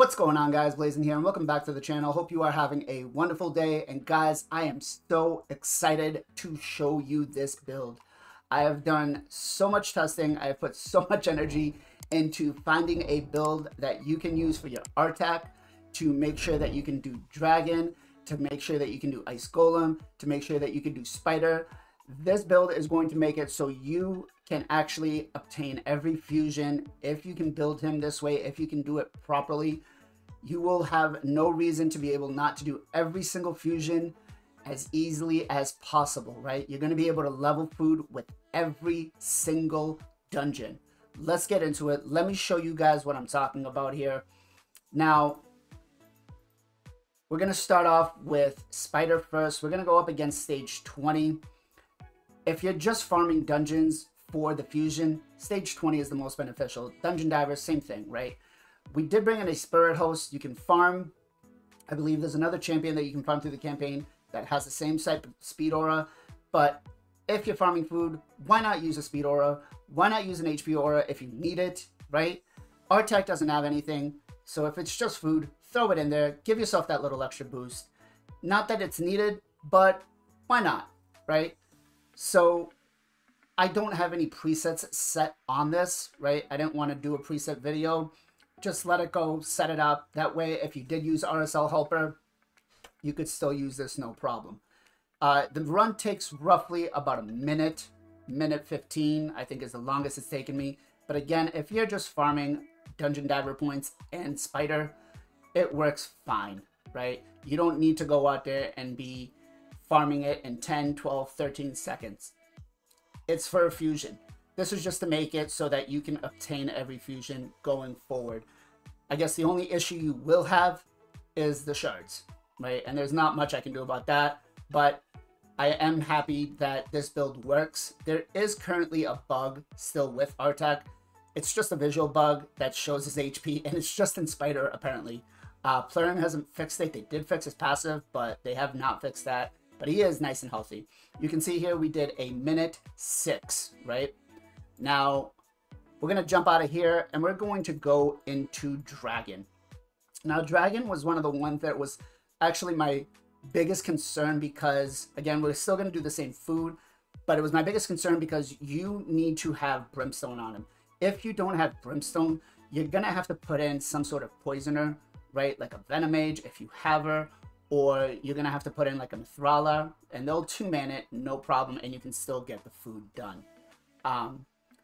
What's going on, guys? Blazin here, and welcome back to the channel. Hope you are having a wonderful day. And guys, I am so excited to show you this build. I have done so much testing. I have put so much energy into finding a build that you can use for your Artak, to make sure that you can do Dragon, to make sure that you can do Ice Golem, to make sure that you can do Spider. This build is going to make it so you can actually obtain every fusion. If you can build him this way, if you can do it properly, you will have no reason to be able not to do every single fusion as easily as possible, right? You're going to be able to level food with every single dungeon. Let's get into it. Let me show you guys what I'm talking about here. Now, we're going to start off with Spider first. We're going to go up against stage 20. If you're just farming dungeons for the fusion, stage 20 is the most beneficial. Dungeon divers, same thing, right? We did bring in a spirit host. You can farm. I believe there's another champion that you can farm through the campaign that has the same type of speed aura. But if you're farming food, why not use a speed aura? Why not use an HP aura if you need it, right? Artak doesn't have anything. So if it's just food, throw it in there. Give yourself that little extra boost. Not that it's needed, but why not, right? So I don't have any presets set on this, right? I didn't want to do a preset video. Just let it go, set it up. That way, if you did use RSL Helper, you could still use this, no problem. The run takes roughly about a minute, minute 15, I think is the longest it's taken me. But again, if you're just farming Dungeon Diver points and Spider, it works fine, right? You don't need to go out there and be farming it in 10, 12, 13 seconds. It's for a fusion. This is just to make it so that you can obtain every fusion going forward. I guess the only issue you will have is the shards, right? And there's not much I can do about that, but I am happy that this build works. There is currently a bug still with Artak. It's just a visual bug that shows his HP, and it's just in Spider, apparently. Plarium hasn't fixed it. They did fix his passive, but they have not fixed that. But he is nice and healthy. You can see here we did a minute 6, right? Now, we're going to jump out of here and we're going to go into Dragon. Now, Dragon was one of the ones that was actually my biggest concern because, again, we're still going to do the same food, but it was my biggest concern because you need to have Brimstone on him. If you don't have Brimstone, you're going to have to put in some sort of poisoner, right? Like a Venomage if you have her. Or you're going to have to put in like a Mithrala, and they'll two-man it, no problem, and you can still get the food done.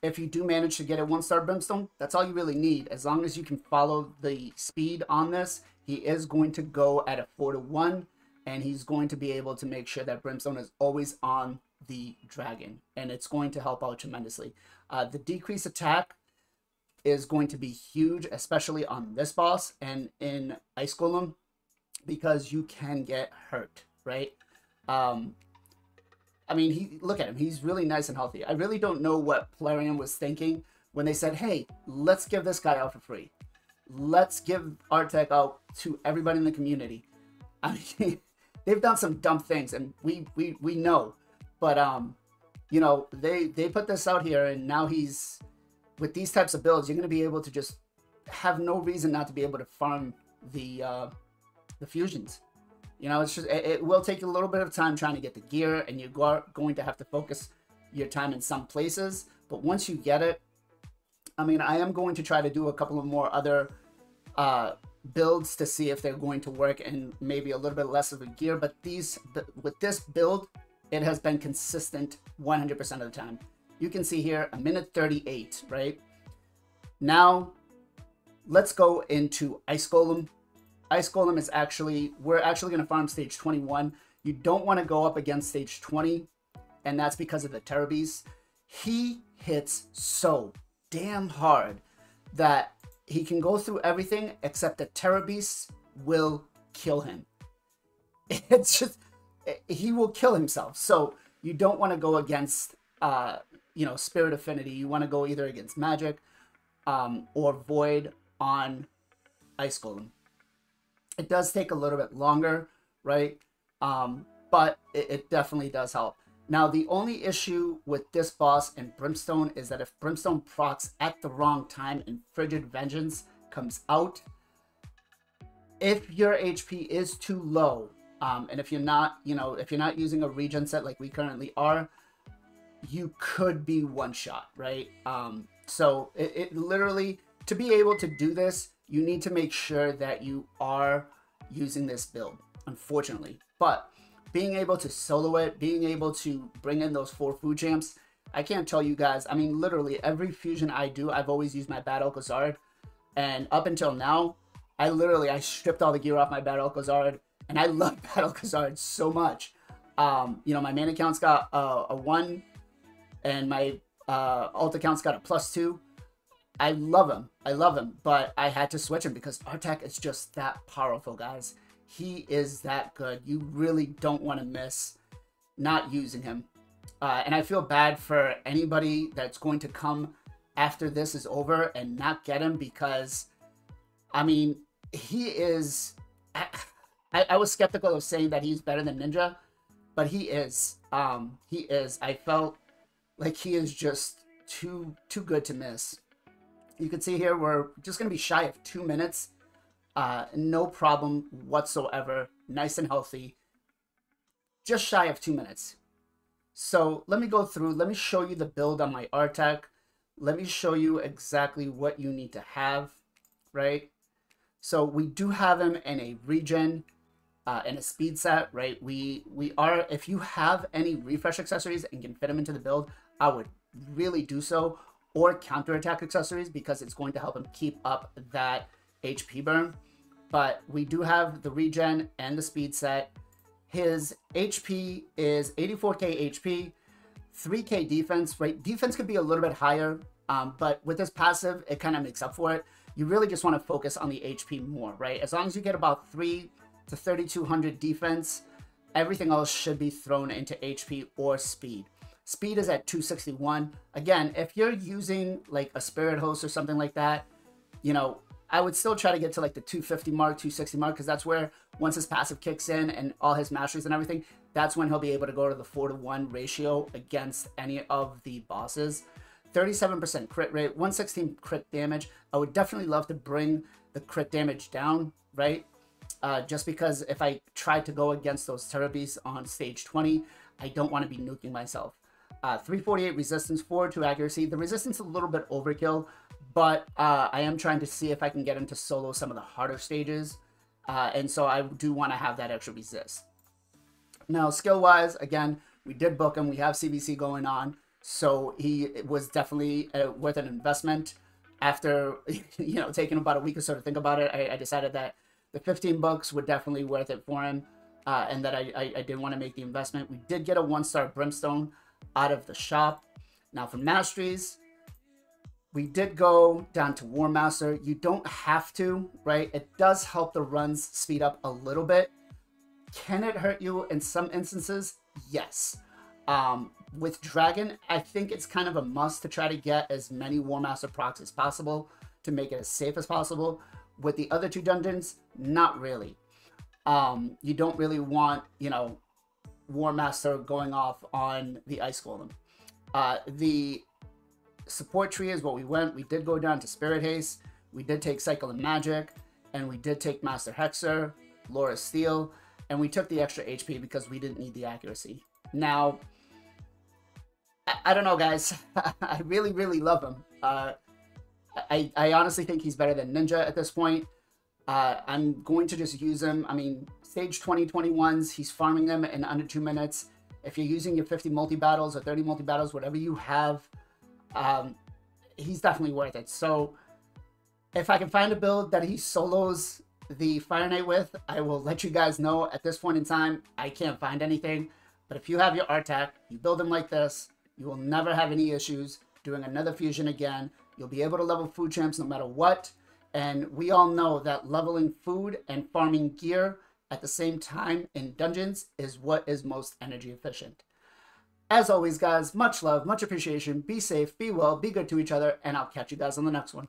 If you do manage to get a 1-star Brimstone, that's all you really need. As long as you can follow the speed on this, he is going to go at a 4-to-1, and he's going to be able to make sure that Brimstone is always on the Dragon, and it's going to help out tremendously. The decreased attack is going to be huge, especially on this boss and in Ice Golem, because you can get hurt, right? I mean, look at him. He's really nice and healthy. I really don't know what Plarium was thinking when they said, hey, let's give this guy out for free. Let's give Artak out to everybody in the community. I mean, they've done some dumb things, and we know. But, you know, they put this out here, and now he's... With these types of builds, you're going to be able to just have no reason not to be able to farm the fusions. You know, it's just, it will take you a little bit of time trying to get the gear, and you are going to have to focus your time in some places. But once you get it, I mean, I am going to try to do a couple of more other builds to see if they're going to work, and maybe a little bit less of a gear. But with this build, it has been consistent 100% of the time. You can see here, a minute 38, right? Now, let's go into Ice Golem. Ice Golem is actually, we're actually going to farm stage 21. You don't want to go up against stage 20, and that's because of the Terror Beast. He hits so damn hard that he can go through everything except the Terror Beast will kill him. It's just, he will kill himself. So you don't want to go against, you know, Spirit Affinity. You want to go either against Magic or Void on Ice Golem. It does take a little bit longer, right? But it definitely does help. Now, the only issue with this boss and Brimstone is that if Brimstone procs at the wrong time and Frigid Vengeance comes out, if your HP is too low, and if you're not, if you're not using a regen set like we currently are, you could be one shot, right? So it literally, to be able to do this, you need to make sure that you are using this build, unfortunately. But being able to solo it, being able to bring in those 4 food champs, I can't tell you guys. I mean, literally every fusion I do, I've always used my Battle Kazard. And up until now, I stripped all the gear off my Battle Kazard, and I love Battle Kazard so much. You know, my mana count's got a 1, and my Alta count's got a +2. I love him. I love him. But I had to switch him because Artak is just that powerful, guys. He is that good. You really don't want to miss not using him. And I feel bad for anybody that's going to come after this is over and not get him, because, I mean, he is... I was skeptical of saying that he's better than Ninja, but he is. He is. I felt like he is just too good to miss. You can see here we're just going to be shy of 2 minutes. No problem whatsoever. Nice and healthy. Just shy of 2 minutes. So let me go through. Let me show you the build on my Artak. Let me show you exactly what you need to have, right? So we do have him in a regen and a speed set, right? We are, if you have any refresh accessories and can fit him into the build, I would really do so. Or counterattack accessories, because it's going to help him keep up that HP burn. But we do have the regen and the speed set. His HP is 84k HP, 3k defense, right? Defense could be a little bit higher, but with this passive, it kind of makes up for it. You really just want to focus on the HP more, right? As long as you get about 3 to 3,200 defense, everything else should be thrown into HP or speed. Speed is at 261. Again, if you're using like a Spirit Host or something like that, you know, I would still try to get to like the 250 mark, 260 mark, because that's where, once his passive kicks in and all his masteries and everything, that's when he'll be able to go to the 4-to-1 ratio against any of the bosses. 37% crit rate, 116 crit damage. I would definitely love to bring the crit damage down, right? Just because if I try to go against those Terror Beasts on stage 20, I don't want to be nuking myself. 348 resistance, 402 accuracy. The resistance is a little bit overkill, but I am trying to see if I can get him to solo some of the harder stages. And so I do want to have that extra resist. Now, skill-wise, again, we did book him. We have CBC going on, so he was definitely worth an investment. After, you know, taking about a week or so to think about it, I decided that the 15 bucks were definitely worth it for him, and that I did want to make the investment. We did get a 1-star Brimstone out of the shop. Now for masteries, we did go down to War Master. You don't have to, right? It does help the runs speed up a little bit. Can it hurt you in some instances? Yes. With Dragon, I think it's kind of a must to try to get as many War Master procs as possible to make it as safe as possible. With the other 2 dungeons, not really. You don't really want, you know, War Master going off on the Ice Golem. The support tree is what we went. We did go down to Spirit Haste. We did take Cycle and Magic, and we did take Master Hexer, Laura Steel, and we took the extra HP because we didn't need the accuracy. Now, I don't know, guys. I really, really love him. I honestly think he's better than Ninja at this point. I'm going to just use him. I mean, stage 20, 21s, he's farming them in under 2 minutes. If you're using your 50 multi-battles or 30 multi-battles, whatever you have, he's definitely worth it. So if I can find a build that he solos the Fire Knight with, I will let you guys know. At this point in time, I can't find anything. But if you have your Artak, you build him like this, you will never have any issues doing another fusion again. You'll be able to level food champs no matter what. And we all know that leveling food and farming gear at the same time in dungeons is what is most energy efficient. As always, guys, much love, much appreciation. Be safe, be well, be good to each other, and I'll catch you guys on the next one.